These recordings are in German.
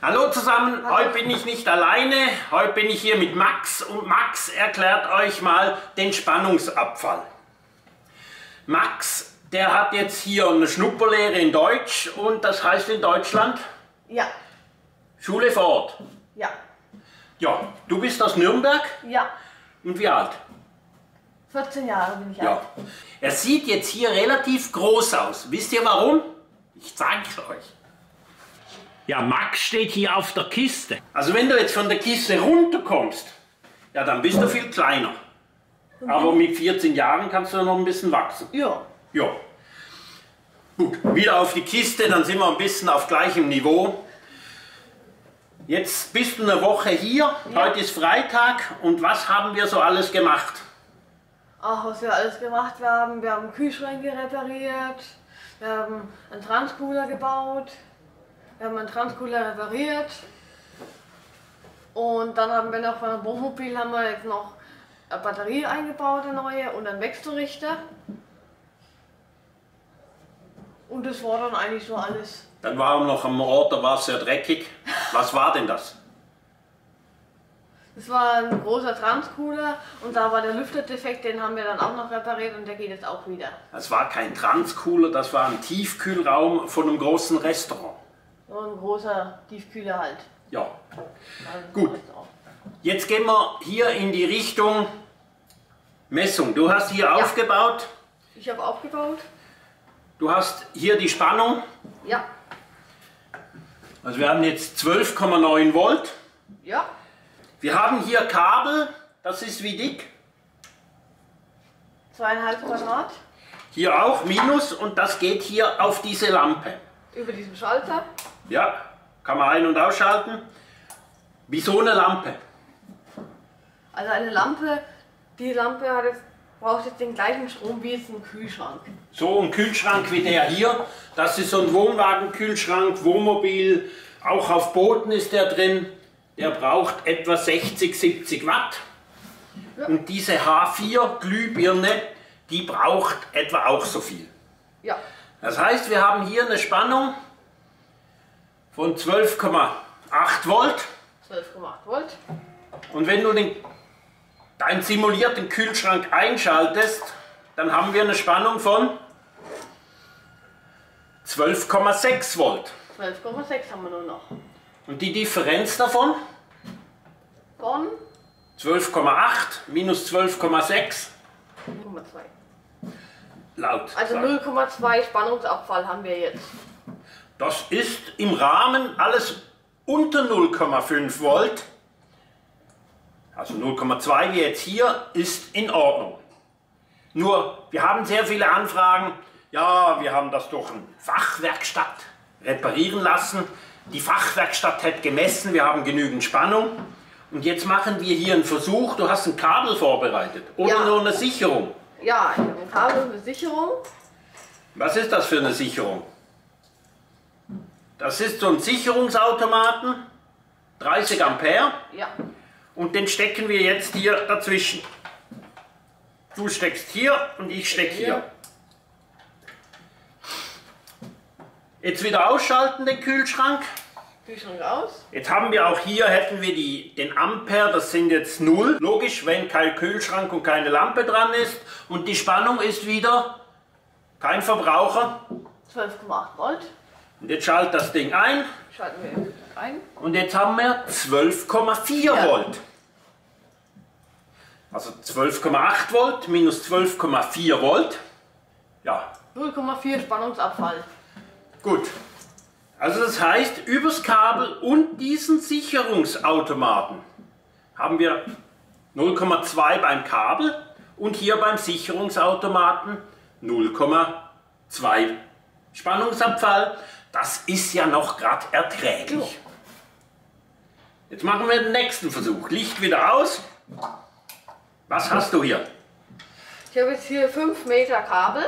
Hallo zusammen, heute bin ich nicht alleine, heute bin ich hier mit Max und Max erklärt euch mal den Spannungsabfall. Max, der hat jetzt hier eine Schnupperlehre in Deutsch und das heißt in Deutschland? Ja. Schule fort? Ja. Ja, du bist aus Nürnberg? Ja. Und wie alt? 14 Jahre bin ich alt. Ja. Er sieht jetzt hier relativ groß aus. Wisst ihr warum? Ich zeige es euch. Ja, Max steht hier auf der Kiste. Also wenn du jetzt von der Kiste runterkommst, ja, dann bist du viel kleiner. Mhm. Aber mit 14 Jahren kannst du noch ein bisschen wachsen. Ja. Ja. Gut, wieder auf die Kiste, dann sind wir ein bisschen auf gleichem Niveau. Jetzt bist du eine Woche hier, ja. Heute ist Freitag und was haben wir so alles gemacht? Ach, was wir alles gemacht haben, wir haben Kühlschränke repariert, wir haben einen Transcooler gebaut. Wir haben einen Transcooler repariert und dann haben wir noch von einem Wohnmobil haben wir jetzt noch eine Batterie eingebaut, eine neue, und einen Wechselrichter. Und das war dann eigentlich so alles. Dann waren wir noch am Ort, da war es sehr dreckig. Was war denn das? Das war ein großer Transcooler und da war der Lüfter defekt, den haben wir dann auch noch repariert und der geht jetzt auch wieder. Das war kein Transcooler, das war ein Tiefkühlraum von einem großen Restaurant. So ein großer Tiefkühler halt. Ja, gut. Jetzt gehen wir hier in die Richtung Messung. Du hast hier aufgebaut. Ich habe aufgebaut. Du hast hier die Spannung. Ja. Also wir haben jetzt 12,9 Volt. Ja. Wir haben hier Kabel. Das ist wie dick? 2,5 Quadrat. Hier auch Minus und das geht hier auf diese Lampe. Über diesen Schalter. Ja, kann man ein- und ausschalten. Wie so eine Lampe. Also eine Lampe, die Lampe hat jetzt, braucht jetzt den gleichen Strom wie jetzt ein Kühlschrank. So ein Kühlschrank wie der hier. Das ist so ein Wohnwagenkühlschrank, Wohnmobil. Auch auf Booten ist der drin. Der braucht etwa 60, 70 Watt. Ja. Und diese H4-Glühbirne, die braucht etwa auch so viel. Ja. Das heißt, wir haben hier eine Spannung von 12,8 Volt. 12,8 Volt. Und wenn du deinen simulierten Kühlschrank einschaltest, dann haben wir eine Spannung von 12,6 Volt. 12,6 haben wir nur noch. Und die Differenz davon? Von 12,8 minus 12,6. 0,2. Laut, also 0,2 Spannungsabfall haben wir jetzt. Das ist im Rahmen, alles unter 0,5 Volt, also 0,2 wie jetzt hier, ist in Ordnung. Nur, wir haben sehr viele Anfragen, ja, wir haben das durch eine Fachwerkstatt reparieren lassen. Die Fachwerkstatt hat gemessen, wir haben genügend Spannung. Und jetzt machen wir hier einen Versuch, du hast ein Kabel vorbereitet oder nur eine Sicherung. Ja, ich habe ein Kabel und eine Sicherung. Was ist das für eine Sicherung? Das ist so ein Sicherungsautomaten, 30 Ampere. Ja. Und den stecken wir jetzt hier dazwischen. Du steckst hier und ich stecke hier. Jetzt wieder ausschalten den Kühlschrank. Kühlschrank aus. Jetzt haben wir auch hier, hätten wir den Ampere, das sind jetzt 0. Logisch, wenn kein Kühlschrank und keine Lampe dran ist. Und die Spannung ist wieder, kein Verbraucher. 12,8 Volt. Und jetzt schaltet das Ding ein. Schalten wir ein. Und jetzt haben wir 12,4 Volt. Also 12,8 Volt minus 12,4 Volt. Ja. 0,4 Spannungsabfall. Gut. Also das heißt, übers Kabel und diesen Sicherungsautomaten haben wir 0,2 beim Kabel und hier beim Sicherungsautomaten 0,2 Spannungsabfall. Das ist ja noch gerade erträglich. Jetzt machen wir den nächsten Versuch. Licht wieder aus. Was hast du hier? Ich habe jetzt hier 5 Meter Kabel.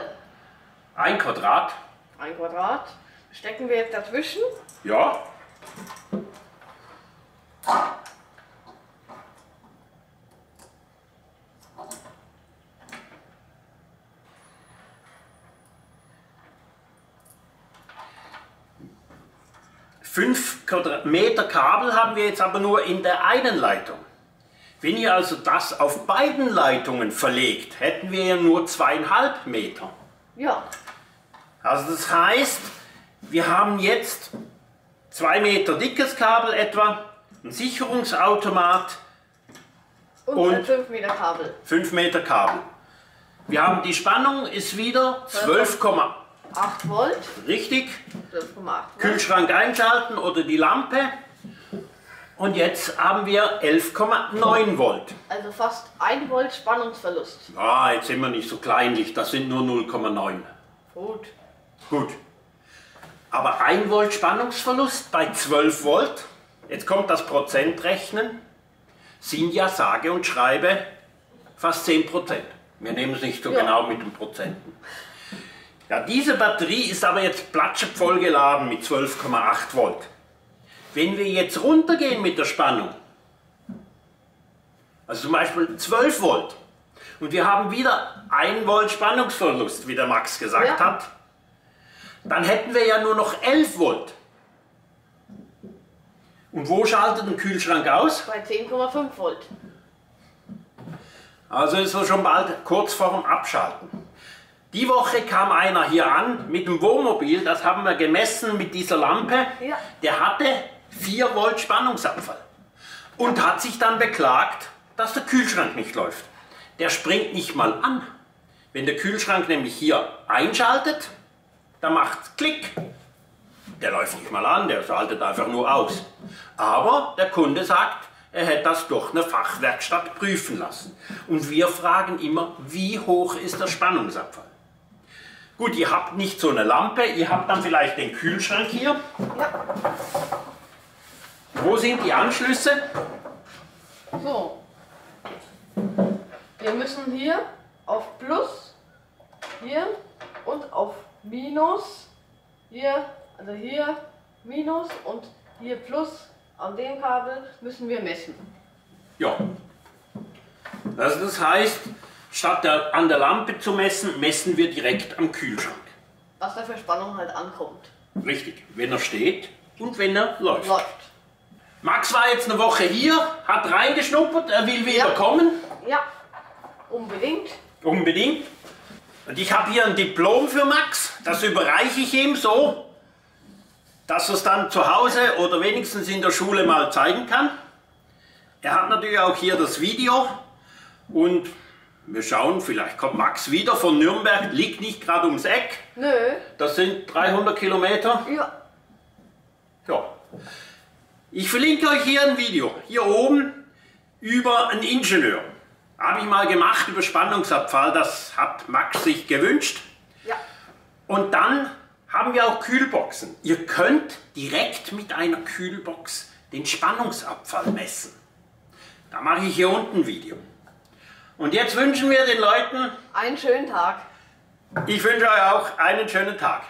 Ein Quadrat. Ein Quadrat. Stecken wir jetzt dazwischen? Ja. Quadratmeter Kabel haben wir jetzt aber nur in der einen Leitung. Wenn ihr also das auf beiden Leitungen verlegt, hätten wir ja nur 2,5 Meter. Ja. Also das heißt, wir haben jetzt 2 Meter dickes Kabel etwa, ein Sicherungsautomat und 5 Meter Kabel. 5 Meter Kabel. Wir haben die Spannung ist wieder 12,8 Volt. Richtig. 12,8 Volt. Kühlschrank einschalten oder die Lampe. Und jetzt haben wir 11,9 Volt. Also fast 1 Volt Spannungsverlust. Ah, jetzt sind wir nicht so kleinlich, das sind nur 0,9. Gut. Gut. Aber 1 Volt Spannungsverlust bei 12 Volt, jetzt kommt das Prozentrechnen, sind ja sage und schreibe fast 10%. Wir nehmen es nicht so genau mit den Prozenten. Ja, diese Batterie ist aber jetzt platschend voll geladen mit 12,8 Volt. Wenn wir jetzt runtergehen mit der Spannung, also zum Beispiel 12 Volt, und wir haben wieder 1 Volt Spannungsverlust, wie der Max gesagt hat, dann hätten wir ja nur noch 11 Volt. Und wo schaltet ein Kühlschrank aus? Bei 10,5 Volt. Also ist er schon bald kurz vor dem Abschalten. Die Woche kam einer hier an mit dem Wohnmobil, das haben wir gemessen mit dieser Lampe, der hatte 4 Volt Spannungsabfall und hat sich dann beklagt, dass der Kühlschrank nicht läuft. Der springt nicht mal an. Wenn der Kühlschrank nämlich hier einschaltet, dann macht es Klick. Der läuft nicht mal an, der schaltet einfach nur aus. Aber der Kunde sagt, er hätte das durch eine Fachwerkstatt prüfen lassen. Und wir fragen immer, wie hoch ist der Spannungsabfall? Gut, ihr habt nicht so eine Lampe, ihr habt dann vielleicht den Kühlschrank hier. Wo sind die Anschlüsse? So. Wir müssen hier auf Plus, hier und auf Minus, hier, also hier Minus und hier Plus, an dem Kabel müssen wir messen. Ja, also das heißt, statt an der Lampe zu messen, messen wir direkt am Kühlschrank. Was da für Spannung halt ankommt. Richtig, wenn er steht und wenn er läuft. Max war jetzt eine Woche hier, hat reingeschnuppert, er will wieder kommen. Ja, unbedingt. Unbedingt. Und ich habe hier ein Diplom für Max, das überreiche ich ihm so, dass er es dann zu Hause oder wenigstens in der Schule mal zeigen kann. Er hat natürlich auch hier das Video und wir schauen, vielleicht kommt Max wieder von Nürnberg, liegt nicht gerade ums Eck. Nö. Das sind 300 Kilometer. Ja. Ja. Ich verlinke euch hier ein Video, hier oben, über einen Ingenieur. Habe ich mal gemacht über Spannungsabfall, das hat Max sich gewünscht. Ja. Und dann haben wir auch Kühlboxen. Ihr könnt direkt mit einer Kühlbox den Spannungsabfall messen. Da mache ich hier unten ein Video. Und jetzt wünschen wir den Leuten einen schönen Tag. Ich wünsche euch auch einen schönen Tag.